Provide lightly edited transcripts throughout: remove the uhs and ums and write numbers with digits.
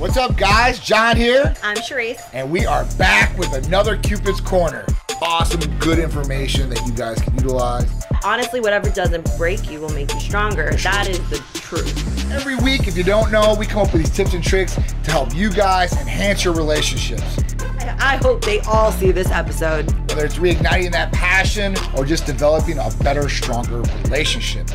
What's up, guys? John here. I'm Sharisse. And we are back with another Cupid's Corner. Awesome, good information that you guys can utilize. Honestly, whatever doesn't break you will make you stronger. That is the truth. Every week, if you don't know, we come up with these tips and tricks to help you guys enhance your relationships. I hope they all see this episode. Whether it's reigniting that passion or just developing a better, stronger relationship.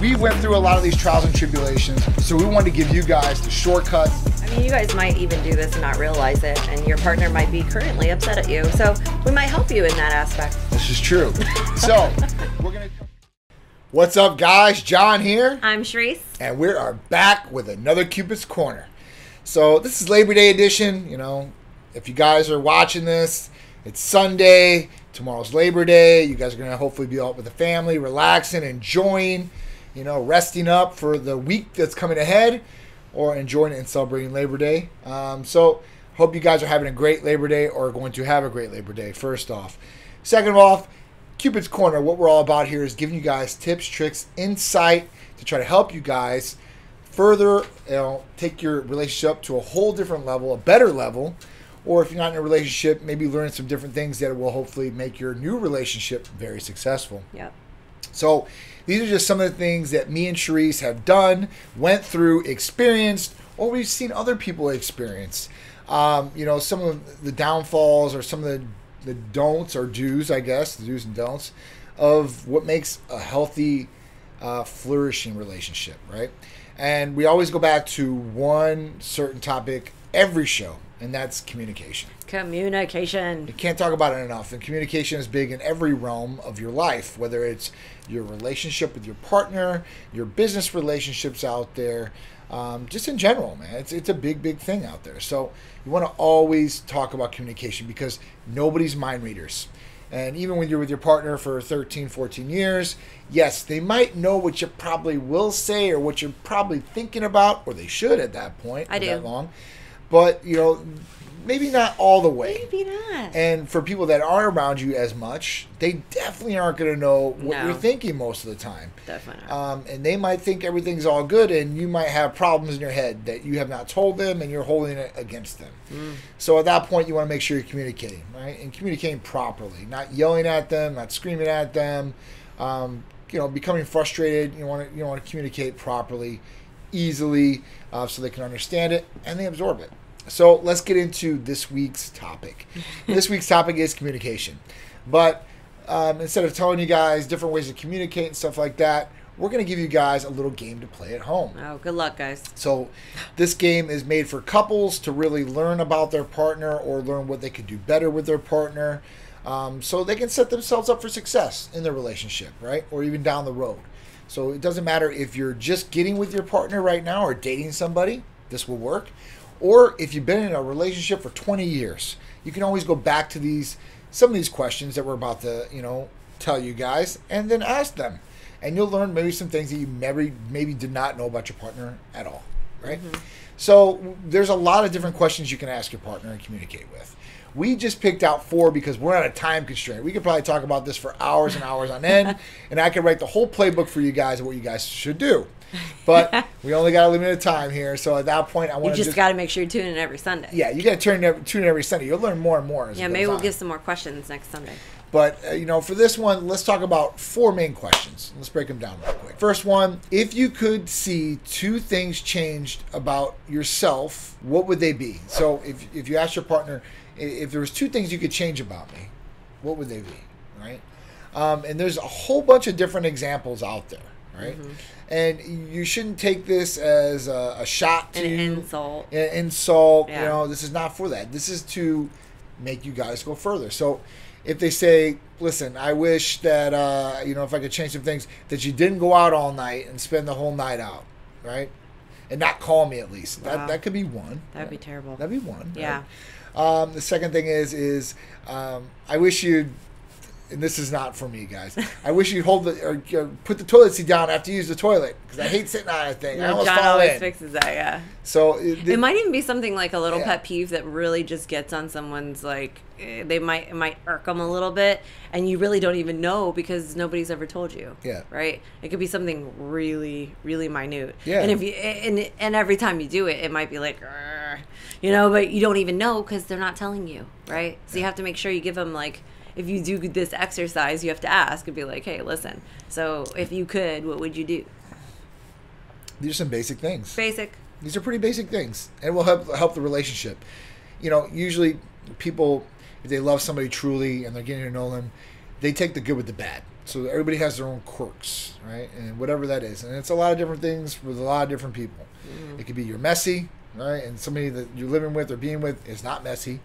We went through a lot of these trials and tribulations, so we wanted to give you guys the shortcuts. I mean, you guys might even do this and not realize it, and your partner might be currently upset at you, so we might help you in that aspect. This is true. So, we're going to... What's up, guys? John here. I'm Sharisse. And we are back with another Cupid's Corner. So, this is Labor Day edition, you know. If you guys are watching this, it's Sunday, tomorrow's Labor Day. You guys are going to hopefully be out with the family, relaxing, enjoying, you know, resting up for the week that's coming ahead, or enjoying it and celebrating Labor Day. So hope you guys are having a great Labor Day, or going to have a great Labor Day, first off. Second off, Cupid's Corner, what we're all about here is giving you guys tips, tricks, insight to try to help you guys further, you know, take your relationship to a whole different level, a better level. Or if you're not in a relationship, maybe learn some different things that will hopefully make your new relationship very successful. Yep. So these are just some of the things that me and Sharisse have done, went through, experienced, or we've seen other people experience. You know, some of the downfalls or some of the don'ts or do's, I guess, the do's and don'ts of what makes a healthy, flourishing relationship, right? And we always go back to one certain topic every show, and that's communication. Communication. You can't talk about it enough. And communication is big in every realm of your life, whether it's your relationship with your partner, your business relationships out there, just in general, man. It's a big, big thing out there. So you want to always talk about communication because nobody's mind readers. And even when you're with your partner for 13, 14 years, yes, they might know what you probably will say or what you're probably thinking about, or they should at that point. I do. That long. But, you know, maybe not all the way. Maybe not. And for people that aren't around you as much, they definitely aren't going to know what you're thinking most of the time. Definitely not. And they might think everything's all good, and you might have problems in your head that you have not told them, and you're holding it against them. Mm. So at that point, you want to make sure you're communicating, right? And communicating properly. Not yelling at them, not screaming at them, you know, becoming frustrated. You want to communicate properly, easily, so they can understand it and they absorb it. So let's get into this week's topic. This week's topic is communication. But instead of telling you guys different ways to communicate and stuff like that, we're going to give you guys a little game to play at home. Oh, good luck, guys. So this game is made for couples to really learn about their partner or learn what they could do better with their partner, so they can set themselves up for success in their relationship, right? Or even down the road. So it doesn't matter if you're just getting with your partner right now or dating somebody, this will work. Or if you've been in a relationship for 20 years, you can always go back to these, some of these questions that we're about to, you know, tell you guys, and then ask them. And you'll learn maybe some things that you maybe did not know about your partner at all, right? Mm-hmm. So there's a lot of different questions you can ask your partner and communicate with. We just picked out 4 because we're on a time constraint. We could probably talk about this for hours and hours on end, and I could write the whole playbook for you guys of what you guys should do. But we only got a limited time here, so at that point, I want to just got to make sure you tune in every Sunday. Yeah, you got to tune in every Sunday. You'll learn more and more. Yeah, maybe we'll give some more questions next Sunday. But, you know, for this one, let's talk about 4 main questions. Let's break them down real quick. First one, if you could see 2 things changed about yourself, what would they be? So if you ask your partner, if there was 2 things you could change about me, what would they be, right? And there's a whole bunch of different examples out there, right? Mm-hmm. And you shouldn't take this as a shot to you. An insult. An insult. Yeah. You know, this is not for that. This is to make you guys go further. So if they say, listen, I wish that, you know, if I could change some things, that you didn't go out all night and spend the whole night out, right? And not call me at least. Wow. That could be one. That would be terrible. That would be one. Yeah. Right? The second thing is I wish you'd, and this is not for me, guys. I wish you'd hold the, or put the toilet seat down after you use the toilet, because I hate sitting on that thing. No, I almost John fall always in. Fixes that, yeah. So it might even be something like a little pet peeve that really just gets on someone's, like, it might irk them a little bit, and you really don't even know because nobody's ever told you. Yeah. Right. It could be something really, really minute. Yeah. And if you, and every time you do it, it might be like. you know, but you don't even know because they're not telling you, right? So you have to make sure you give them, like, if you do this exercise, you have to ask and be like, hey, listen, so if you could, what would you do? These are some basic things. Basic. These are pretty basic things, and will help the relationship. You know, usually people, if they love somebody truly and they're getting to know them, they take the good with the bad. So everybody has their own quirks, right? And whatever that is. And it's a lot of different things with a lot of different people. Mm-hmm. It could be you're messy, right? And somebody that you're living with or being with is not messy.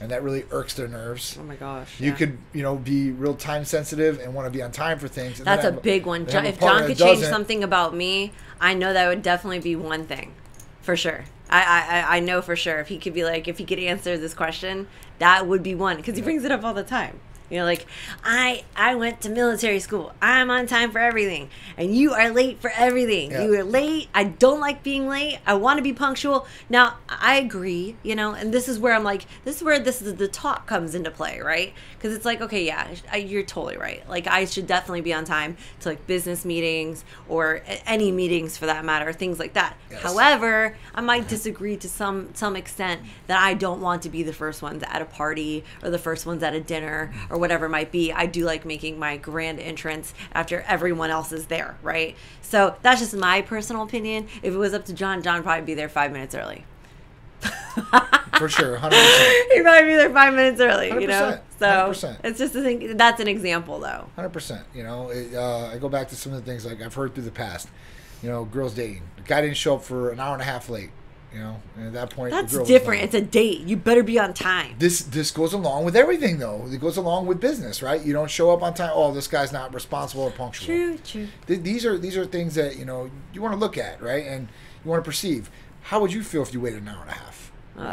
And that really irks their nerves. Oh, my gosh. You could, you know, be real time sensitive and want to be on time for things. And that's a big one. If John could change something about me, I know that would definitely be one thing for sure. I know for sure. If he could be like, if he could answer this question, that would be one. Because he brings it up all the time. You know, like, I went to military school. I'm on time for everything. And you are late for everything. Yeah. You are late. I don't like being late. I want to be punctual. Now, I agree, you know, and this is where I'm like, this is where the talk comes into play, right? Because it's like, okay, yeah, you're totally right. Like, I should definitely be on time to, like, business meetings or any meetings for that matter, things like that. Yes. However, I might disagree to some extent that I don't want to be the first ones at a party or the first ones at a dinner or whatever it might be. I do like making my grand entrance after everyone else is there, right? So that's just my personal opinion. If it was up to John, John would probably be there 5 minutes early. For sure, 100%. He'd probably be there 5 minutes early, you know? So 100%. It's just a thing. That's an example, though. 100%. You know, I go back to some of the things like I've heard through the past. You know, girls dating. The guy didn't show up for an hour and a half late. You know, and at that point, that's different. It's a date. You better be on time. This goes along with everything, though. It goes along with business, right? You don't show up on time. Oh, this guy's not responsible or punctual. True, true. These are things that, you know, you want to look at, right? And you want to perceive. How would you feel if you waited an hour and a half?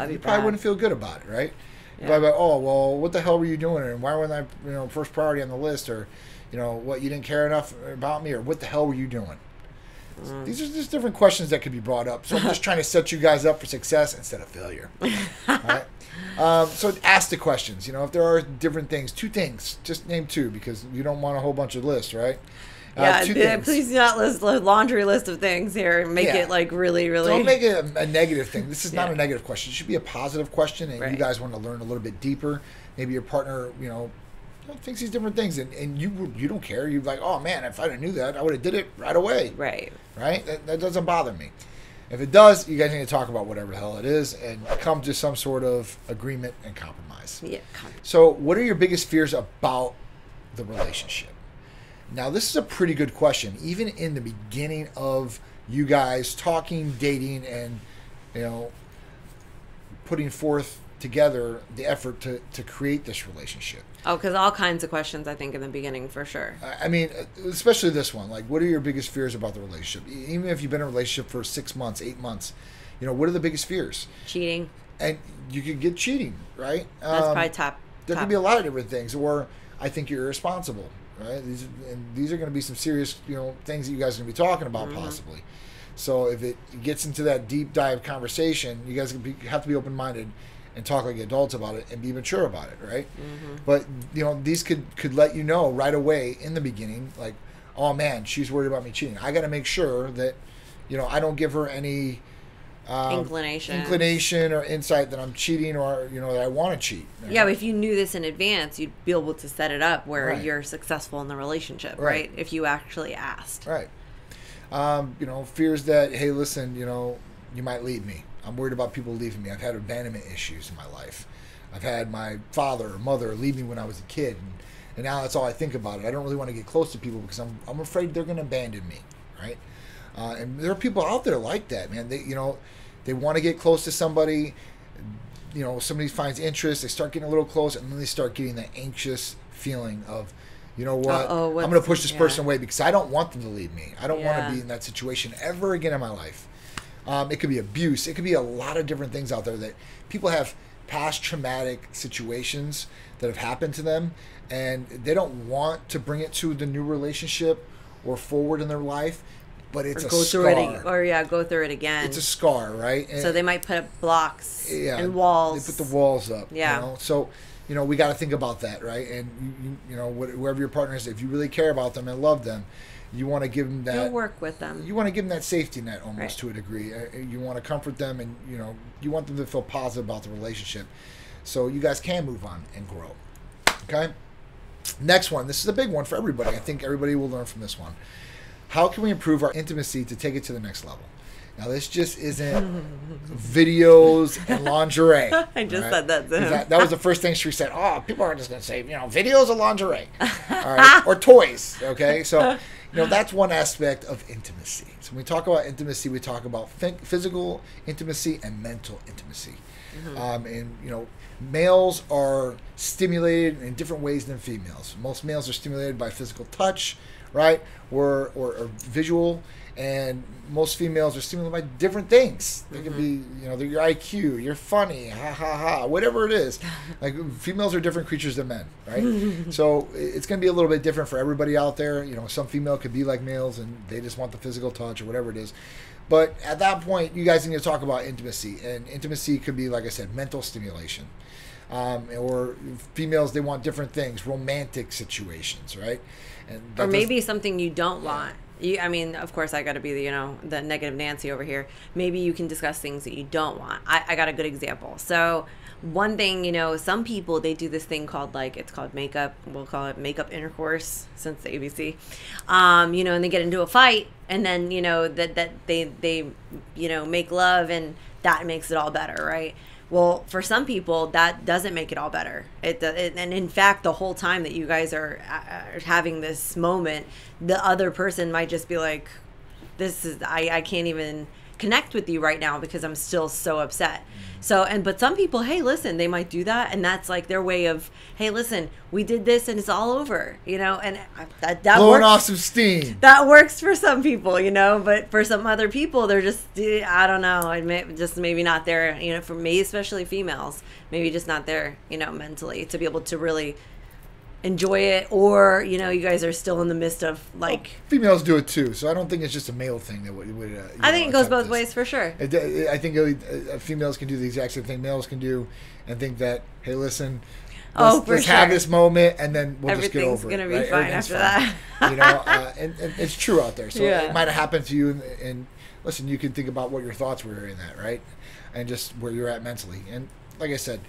You probably wouldn't feel good about it, right? Yeah. But oh, well, what the hell were you doing? And why wasn't I, you know, first priority on the list? Or, you know, what, you didn't care enough about me? Or what the hell were you doing? These are just different questions that could be brought up. So I'm just trying to set you guys up for success instead of failure. All right? So ask the questions. You know, if there are different things, two things, just name two because you don't want a whole bunch of lists, right? Yeah, please do not list a laundry list of things here and make it like really, really. Don't make it a negative thing. This is not a negative question. It should be a positive question, and you guys want to learn a little bit deeper. Maybe your partner, you know, thinks these different things, and you don't care. You're like, oh man, if I knew that, I would have did it right away. Right. Right? That doesn't bother me. If it does, you guys need to talk about whatever the hell it is and come to some sort of agreement and compromise. Yeah. So what are your biggest fears about the relationship? Now, this is a pretty good question. Even in the beginning of you guys talking, dating, and, you know, putting forth together the effort to create this relationship. Oh, because all kinds of questions, I think, in the beginning, for sure. I mean, especially this one. Like, what are your biggest fears about the relationship? Even if you've been in a relationship for 6 months, 8 months, you know, what are the biggest fears? Cheating. And you could get cheating, right? That's probably top. There could be a lot of different things. Or I think you're irresponsible, right? These are going to be some serious, you know, things that you guys are going to be talking about, mm-hmm. possibly. So if it gets into that deep dive conversation, you guys have to be open-minded and talk like adults about it and be mature about it, right? Mm-hmm. But, you know, these could let you know right away in the beginning, like, oh, man, she's worried about me cheating. I got to make sure that, you know, I don't give her any inclination or insight that I'm cheating or, you know, that I want to cheat. Right? Yeah, but if you knew this in advance, you'd be able to set it up where you're successful in the relationship, right? If you actually asked. Right. You know, fears that, hey, listen, you know, you might leave me. I'm worried about people leaving me. I've had abandonment issues in my life. I've had my father or mother leave me when I was a kid. And now that's all I think about it. I don't really want to get close to people because I'm afraid they're going to abandon me, right? And there are people out there like that, man. They, you know, they want to get close to somebody. You know, somebody finds interest. They start getting a little close. And then they start getting that anxious feeling of, you know what? I'm going to push this person away because I don't want them to leave me. I don't want to be in that situation ever again in my life. It could be abuse. It could be a lot of different things out there that people have past traumatic situations that have happened to them, and they don't want to bring it to the new relationship or forward in their life, but it's a scar. Go through it again. It's a scar, right? And so they might put up blocks and walls. They put the walls up. Yeah. You know? So, you know, we got to think about that, right? And, you know, whatever your partner is, if you really care about them and love them, You want to give them that. You'll work with them. You want to give them that safety net almost, right, to a degree. You want to comfort them, and you know, you want them to feel positive about the relationship, so you guys can move on and grow. Okay. Next one. This is a big one for everybody. I think everybody will learn from this one. How can we improve our intimacy to take it to the next level? Now, this just isn't videos and lingerie. I just said that to him. That was the first thing she said. Oh, people are just going to say, you know, videos or lingerie. All right? Or toys. Okay? So, you know, that's one aspect of intimacy. So when we talk about intimacy, we talk about physical intimacy and mental intimacy. Mm-hmm. And, you know, males are stimulated in different ways than females. Most males are stimulated by physical touch, right, or visual, and most females are stimulated by different things. They can be, you know, your IQ, you're funny, ha ha ha, whatever it is. Like, females are different creatures than men, right? So it's going to be a little bit different for everybody out there. You know, some female could be like males and they just want the physical touch or whatever it is. But at that point, you guys need to talk about intimacy. And intimacy could be, like I said, mental stimulation. Or females, they want different things, romantic situations, right? And or maybe something you don't want. You, I mean, of course, I got to be, you know, the negative Nancy over here. Maybe you can discuss things that you don't want. I got a good example. So one thing, you know, some people, they do this thing called, like, it's called makeup. We'll call it makeup intercourse since the ABC. You know, and they get into a fight, and then, you know, that they you know, make love, and that makes it all better, right? Well, for some people, that doesn't make it all better. And in fact, the whole time that you guys are having this moment, the other person might just be like, this is, I can't even connect with you right now because I'm still so upset. So, but some people, hey, listen, they might do that. And that's like their way of, hey, listen, we did this and it's all over, you know, and that blowing off some steam. That works for some people, you know, but for some other people, they're just, I don't know, just maybe not there, you know, for me, especially females, maybe just not there, you know, mentally to be able to really enjoy it. Or, you know, you guys are still in the midst of, like, well, females do it too, so I don't think it's just a male thing that would I think it goes both ways for sure. I think females can do the exact same thing males can do and think that, hey, listen, let's have this moment, and then we'll just get over it. Everything's gonna be fine after that. You know, and it's true out there. So it might have happened to you, and listen, you can think about what your thoughts were in that, right, and just where you're at mentally. And like I said,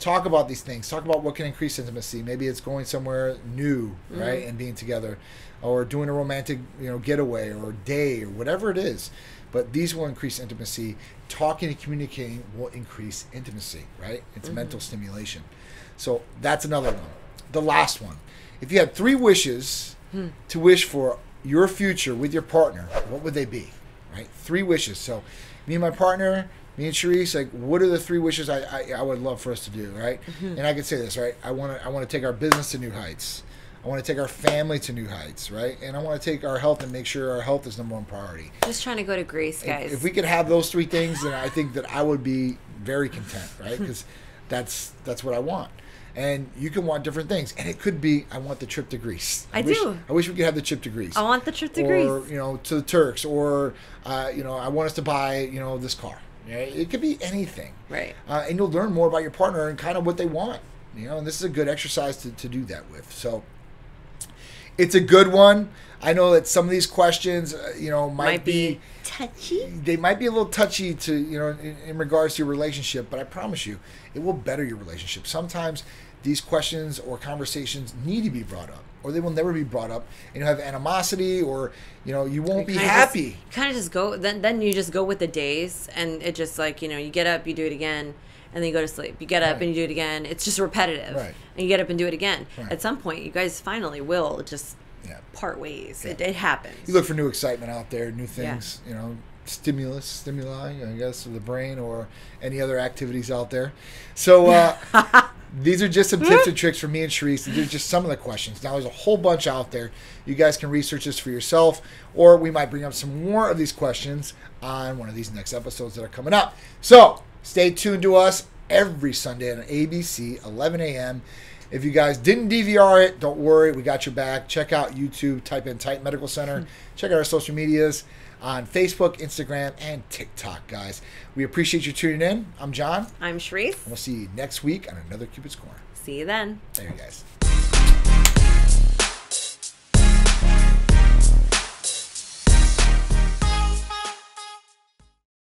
talk about these things. Talk about what can increase intimacy. Maybe it's going somewhere new, right, and being together, or doing a romantic, you know, getaway or day or whatever it is. But these will increase intimacy. Talking and communicating will increase intimacy, right? It's mental stimulation. So that's another one. The last one. If you had 3 wishes to wish for your future with your partner, what would they be, right? 3 wishes. So me and my partner, me and Sharisse, like, what are the 3 wishes I would love for us to do, right? And I could say this, right? I want to take our business to new heights. I want to take our family to new heights, right? And I want to take our health and make sure our health is number 1 priority. Just trying to go to Greece, guys. If we could have those 3 things, then I think that I would be very content, right? Because that's what I want. And you can want different things. And it could be, I want the trip to Greece. I wish we could have the trip to Greece. I want the trip to Greece. Or, you know, to the Turks. Or, you know, I want us to buy, you know, this car. It could be anything, right? And you'll learn more about your partner and kind of what they want, you know. And this is a good exercise to do that with. So it's a good one. I know that some of these questions, you know, might be touchy. They might be a little touchy to, you know, in regards to your relationship. But I promise you, it will better your relationship. Sometimes these questions or conversations need to be brought up, or they will never be brought up, and you'll have animosity, or, you know, you won't be happy. Kind of just go, then you just go with the days, and it just, like, you know, you get up, you do it again, and then you go to sleep. You get up and you do it again. It's just repetitive. Right. And you get up and do it again. Right. At some point, you guys finally will just part ways. Yeah. It happens. You look for new excitement out there, new things, you know, stimuli, I guess, of the brain, or any other activities out there. So, these are just some tips and tricks for me and Sharisse. These are just some of the questions. Now, there's a whole bunch out there. You guys can research this for yourself, or we might bring up some more of these questions on one of these next episodes that are coming up. So stay tuned to us every Sunday on ABC, 11 a.m. If you guys didn't DVR it, don't worry. We got your back. Check out YouTube. Type in Titan Medical Center. Check out our social medias on Facebook, Instagram, and TikTok, guys. We appreciate you tuning in. I'm John. I'm Sharisse. And we'll see you next week on another Cupid's Corner. See you then. There you guys.